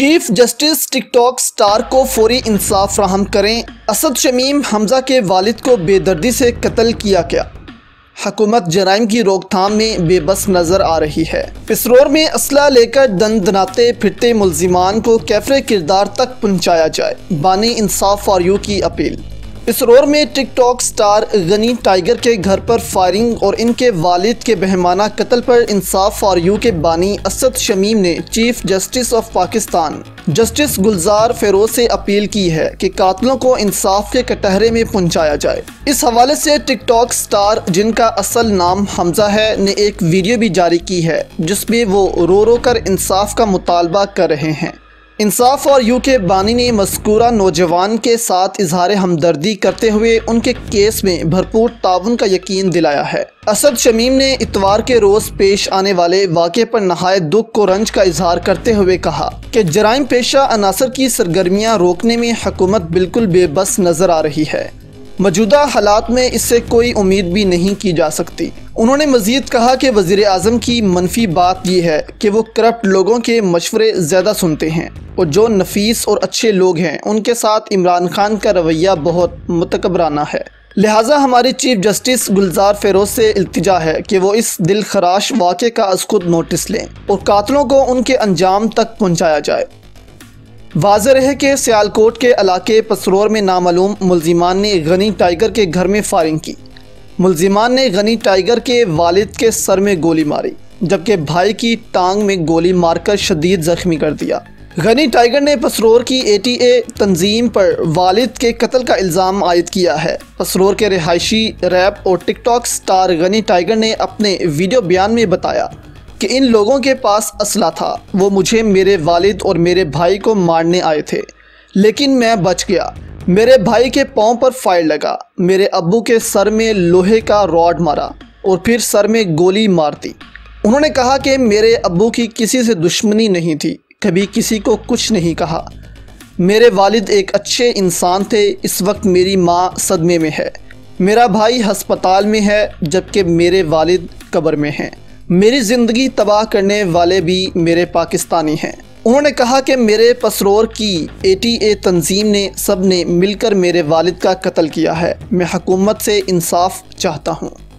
Chief justice TikTok star को फौरी इंसाफ फराहम करें। असद शमीम हमजा के वालिद को बेदर्दी से कत्ल किया गया। हुकूमत जराइम की रोकथाम में बेबस नजर आ रही है। पेशोर में असला लेकर दंदनाते फिरते मुलजिमान को कैफरे किरदार तक पहुँचाया जाए। बानी इंसाफ फॉर यू की अपील। पेशोर में टिकटॉक स्टार गनी टाइगर के घर पर फायरिंग और इनके वालिद के बेहमाना कत्ल पर इंसाफ फॉर यू के बानी असद शमीम ने chief justice of Pakistan justice Gulzar Feroz से अपील की है कि कातलों को इंसाफ के कटहरे में पहुंचाया जाए। इस हवाले से टिकटॉक स्टार, जिनका असल नाम हमजा है, ने एक वीडियो भी जारी की है जिसमें वो रो रो कर इंसाफ का मुतालबा कर रहे हैं। इंसाफ और यू के बानी ने मस्कूरा नौजवान के साथ इजहार हमदर्दी करते हुए उनके केस में भरपूर ताउन का यकीन दिलाया है। असद शमीम ने इतवार के रोज़ पेश आने वाले वाक़े पर नहायत दुख को रंज का इजहार करते हुए कहा कि जराइम पेशा अनासर की सरगर्मियाँ रोकने में हुकूमत बिल्कुल बेबस नज़र आ रही है। मौजूदा हालात में इससे कोई उम्मीद भी नहीं की जा सकती। उन्होंने मज़ीद कहा कि वज़ीर आज़म की मनफी बात यह है कि वो करप्ट लोगों के मशवरे ज़्यादा सुनते हैं और जो नफीस और अच्छे लोग हैं उनके साथ इमरान खान का रवैया बहुत मतकबराना है। लिहाजा हमारी चीफ जस्टिस गुलजार फ़ेरोज़ से इल्तिजा है कि वो इस दिल खराश वाक़े का अज़ खुद नोटिस लें और कातलों को उनके अंजाम तक पहुँचाया जाए। वाज़ेह है कि सियालकोट के इलाके पेशोर में नामालूम मुलजिमान ने गनी टाइगर के घर में फायरिंग की। मुलजिमान ने गनी टाइगर के वालिद के सर में गोली मारी जबकि भाई की टांग में गोली मारकर शदीद ज़ख्मी कर दिया। गनी टाइगर ने पेशोर की ATA तंजीम पर वालिद के कत्ल का इल्ज़ाम आयद किया है। पेशोर के रिहायशी रैप और टिकटॉक स्टार गनी टाइगर ने अपने वीडियो बयान में बताया कि इन लोगों के पास असला था। वो मुझे, मेरे वालिद और मेरे भाई को मारने आए थे, लेकिन मैं बच गया। मेरे भाई के पाँव पर फायर लगा, मेरे अब्बू के सर में लोहे का रॉड मारा और फिर सर में गोली मार दी। उन्होंने कहा कि मेरे अब्बू की किसी से दुश्मनी नहीं थी, कभी किसी को कुछ नहीं कहा। मेरे वालिद एक अच्छे इंसान थे। इस वक्त मेरी माँ सदमे में है, मेरा भाई हस्पताल में है, जबकि मेरे वालिद कब्र में हैं। मेरी ज़िंदगी तबाह करने वाले भी मेरे पाकिस्तानी हैं। उन्होंने कहा कि मेरे पेशोर की ATA तंजीम ने सब ने मिलकर मेरे वालिद का कत्ल किया है। मैं हुकूमत से इंसाफ चाहता हूँ।